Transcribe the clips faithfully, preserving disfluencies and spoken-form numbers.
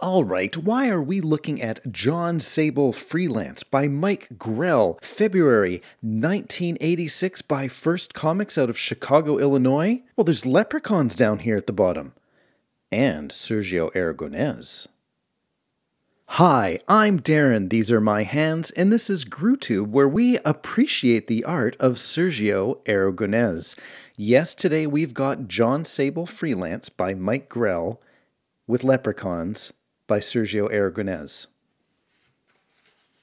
All right, why are we looking at Jon Sable Freelance by Mike Grell, February nineteen eighty-six by First Comics out of Chicago, Illinois? Well, there's leprechauns down here at the bottom. And Sergio Aragonés. Hi, I'm Darren, these are my hands, and this is GrooTube, where we appreciate the art of Sergio Aragonés. Yes, today we've got Jon Sable Freelance by Mike Grell with leprechauns by Sergio Aragonés.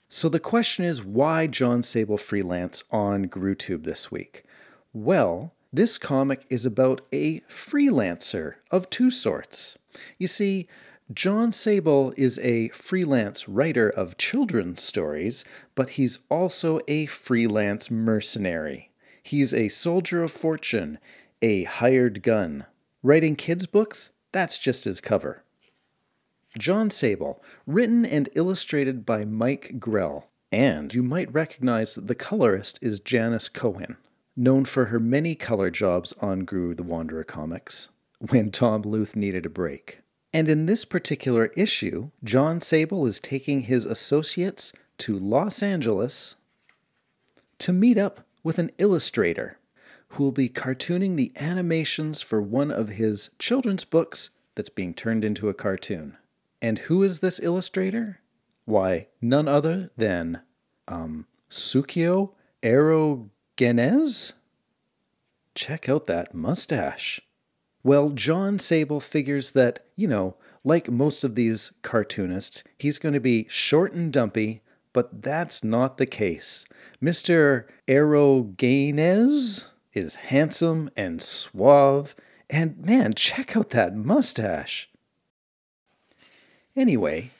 So the question is, why Jon Sable Freelance on GrooTube this week? Well, this comic is about a freelancer of two sorts. You see, Jon Sable is a freelance writer of children's stories, but he's also a freelance mercenary. He's a soldier of fortune, a hired gun. Writing kids' books? That's just his cover. Jon Sable, written and illustrated by Mike Grell, and you might recognize that the colorist is Janice Cohen, known for her many color jobs on Groo the Wanderer comics when Tom Luth needed a break. And in this particular issue, Jon Sable is taking his associates to Los Angeles to meet up with an illustrator who will be cartooning the animations for one of his children's books that's being turned into a cartoon. And who is this illustrator? Why, none other than um, Sergio Aragonés? Check out that mustache. Well, Jon Sable figures that, you know, like most of these cartoonists, he's going to be short and dumpy, but that's not the case. Mister Aragonés is handsome and suave, and man, check out that mustache. Anyway,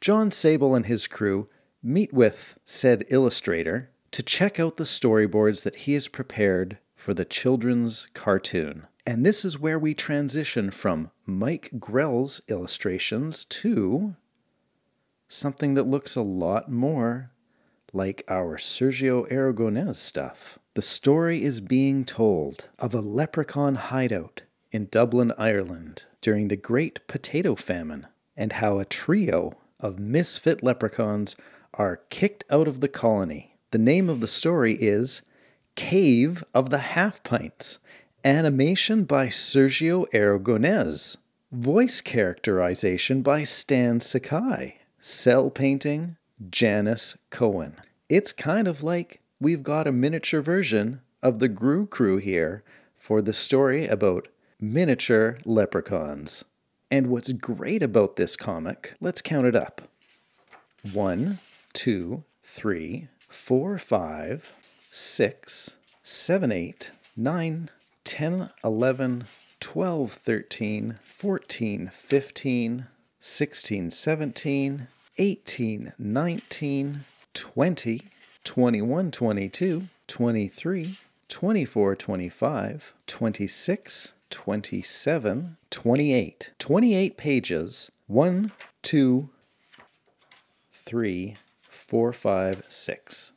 Jon Sable and his crew meet with said illustrator to check out the storyboards that he has prepared for the children's cartoon. And this is where we transition from Mike Grell's illustrations to something that looks a lot more like our Sergio Aragonés stuff. The story is being told of a leprechaun hideout in Dublin, Ireland during the Great Potato Famine, and how a trio of misfit leprechauns are kicked out of the colony. The name of the story is Cave of the Half-Pints. Animation by Sergio Aragonés. Voice characterization by Stan Sakai. Cell painting, Janice Cohen. It's kind of like we've got a miniature version of the Groo crew here for the story about miniature leprechauns. And what's great about this comic, let's count it up. One, two, three, four, five, six, seven, eight, nine, ten, eleven, twelve, thirteen, fourteen, fifteen, sixteen, seventeen, eighteen, nineteen, twenty, twenty-one, twenty-two, twenty-three, twenty-four, twenty-five, twenty-six, twenty-seven, twenty-eight. twenty-eight pages. one, two, three, four, five, six.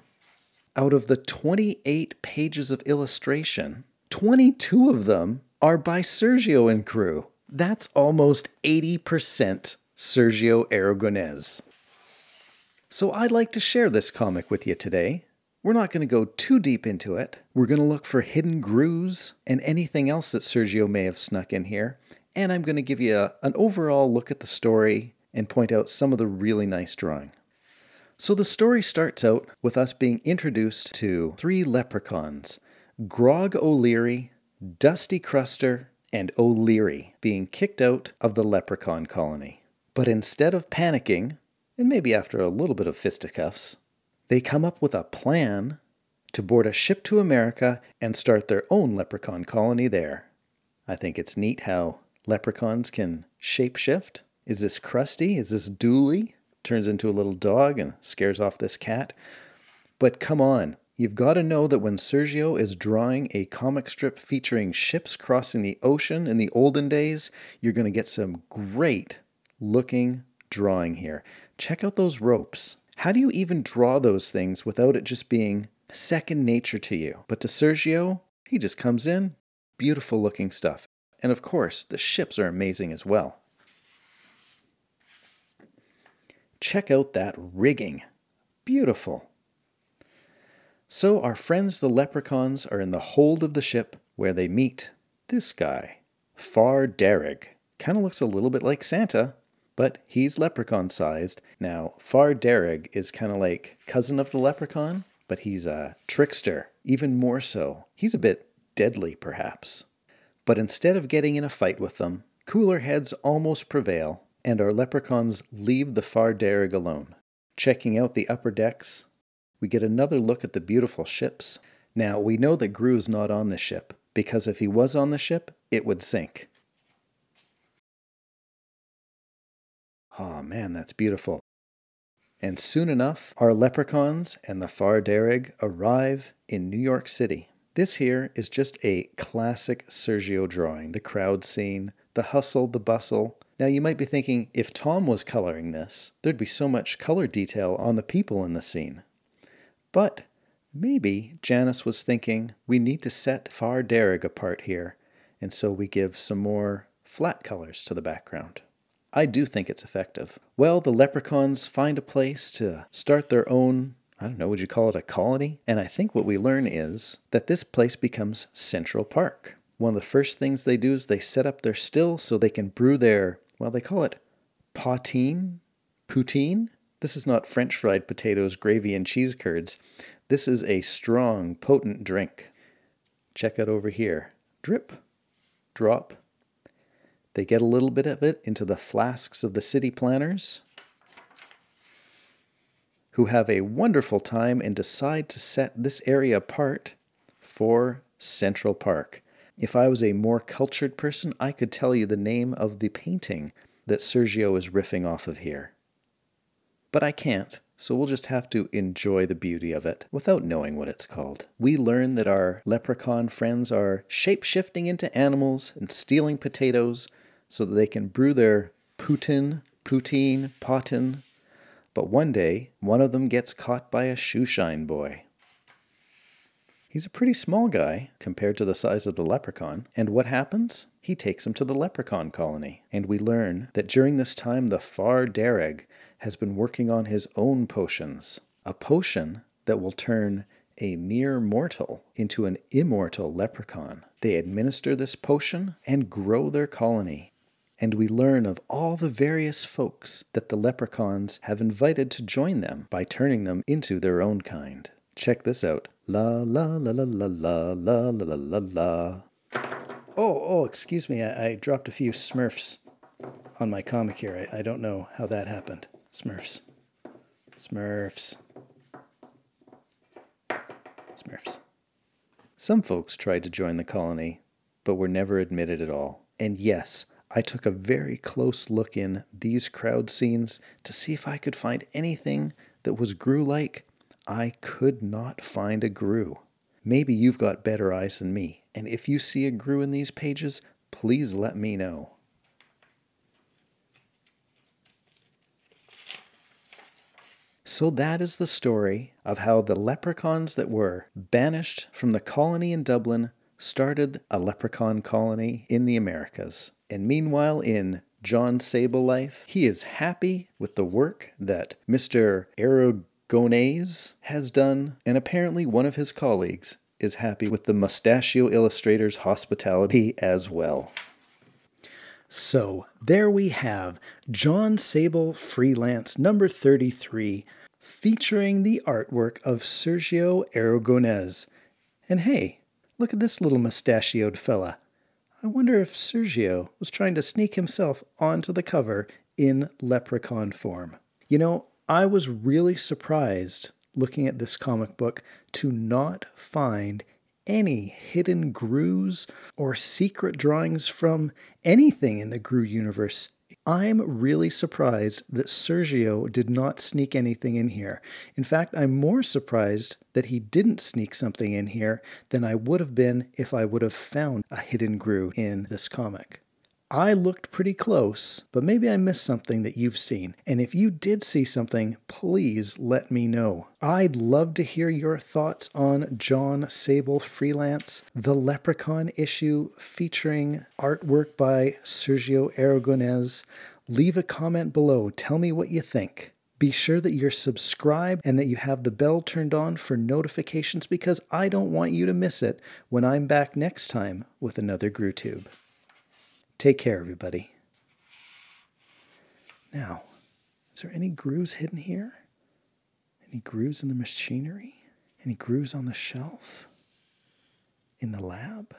Out of the twenty-eight pages of illustration, twenty-two of them are by Sergio and crew. That's almost eighty percent Sergio Aragonés. So I'd like to share this comic with you today. We're not going to go too deep into it. We're going to look for hidden grooves and anything else that Sergio may have snuck in here. And I'm going to give you a, an overall look at the story and point out some of the really nice drawing. So the story starts out with us being introduced to three leprechauns, Grog O'Leary, Dusty Cruster, and O'Leary, being kicked out of the leprechaun colony. But instead of panicking, and maybe after a little bit of fisticuffs, they come up with a plan to board a ship to America and start their own leprechaun colony there. I think it's neat how leprechauns can shapeshift. Is this Krusty? Is this Dooley? Turns into a little dog and scares off this cat. But come on. You've got to know that when Sergio is drawing a comic strip featuring ships crossing the ocean in the olden days, you're going to get some great looking drawing here. Check out those ropes. How do you even draw those things without it just being second nature to you? But to Sergio, he just comes in, beautiful looking stuff. And of course, the ships are amazing as well. Check out that rigging. Beautiful. So our friends the leprechauns are in the hold of the ship where they meet this guy, Far Darrig. Kind of looks a little bit like Santa, but he's leprechaun-sized. Now, Far Darrig is kind of like cousin of the leprechaun, but he's a trickster, even more so. He's a bit deadly, perhaps. But instead of getting in a fight with them, cooler heads almost prevail, and our leprechauns leave the Far Darrig alone. Checking out the upper decks, we get another look at the beautiful ships. Now, we know that Groo's not on the ship, because if he was on the ship, it would sink. Oh man, that's beautiful. And soon enough, our leprechauns and the Far Darrig arrive in New York City. This here is just a classic Sergio drawing, the crowd scene, the hustle, the bustle. Now you might be thinking, if Tom was coloring this, there'd be so much color detail on the people in the scene. But maybe Janice was thinking, we need to set Far Darrig apart here, and so we give some more flat colors to the background. I do think it's effective. Well, the leprechauns find a place to start their own, I don't know, would you call it a colony? And I think what we learn is that this place becomes Central Park. One of the first things they do is they set up their still so they can brew their, well, they call it poitín, poutine. This is not French fried potatoes, gravy, and cheese curds. This is a strong, potent drink. Check out over here. Drip, drop. They get a little bit of it into the flasks of the city planners, who have a wonderful time and decide to set this area apart for Central Park. If I was a more cultured person, I could tell you the name of the painting that Sergio is riffing off of here. But I can't, so we'll just have to enjoy the beauty of it without knowing what it's called. We learn that our leprechaun friends are shape-shifting into animals and stealing potatoes so that they can brew their poutine, poutine, potin. But one day, one of them gets caught by a shoeshine boy. He's a pretty small guy compared to the size of the leprechaun. And what happens? He takes him to the leprechaun colony. And we learn that during this time, the Far Darrig has been working on his own potions. A potion that will turn a mere mortal into an immortal leprechaun. They administer this potion and grow their colony. And we learn of all the various folks that the leprechauns have invited to join them by turning them into their own kind. Check this out. La la la la la la la la la la. Oh, oh, excuse me, I, I dropped a few Smurfs on my comic here. I, I don't know how that happened. Smurfs. Smurfs. Smurfs. Some folks tried to join the colony, but were never admitted at all. And yes, I took a very close look in these crowd scenes to see if I could find anything that was Groo-like. I could not find a Groo. Maybe you've got better eyes than me, and if you see a Groo in these pages, please let me know. So that is the story of how the leprechauns that were banished from the colony in Dublin started a leprechaun colony in the Americas. And meanwhile, in Jon Sable life, he is happy with the work that Mister Aragonés has done, and apparently one of his colleagues is happy with the mustachio illustrator's hospitality as well. So there we have Jon Sable Freelance number thirty-three, featuring the artwork of Sergio Aragonés. And hey, look at this little mustachioed fella. I wonder if Sergio was trying to sneak himself onto the cover in leprechaun form. You know, I was really surprised looking at this comic book to not find any hidden Groos or secret drawings from anything in the Groo universe. I'm really surprised that Sergio did not sneak anything in here. In fact, I'm more surprised that he didn't sneak something in here than I would have been if I would have found a hidden Groo in this comic. I looked pretty close, but maybe I missed something that you've seen. And if you did see something, please let me know. I'd love to hear your thoughts on Jon Sable Freelance, the Leprechaun issue featuring artwork by Sergio Aragonés. Leave a comment below. Tell me what you think. Be sure that you're subscribed and that you have the bell turned on for notifications, because I don't want you to miss it when I'm back next time with another GrooTube. Take care, everybody. Now, is there any grooves hidden here? Any grooves in the machinery? Any grooves on the shelf? In the lab?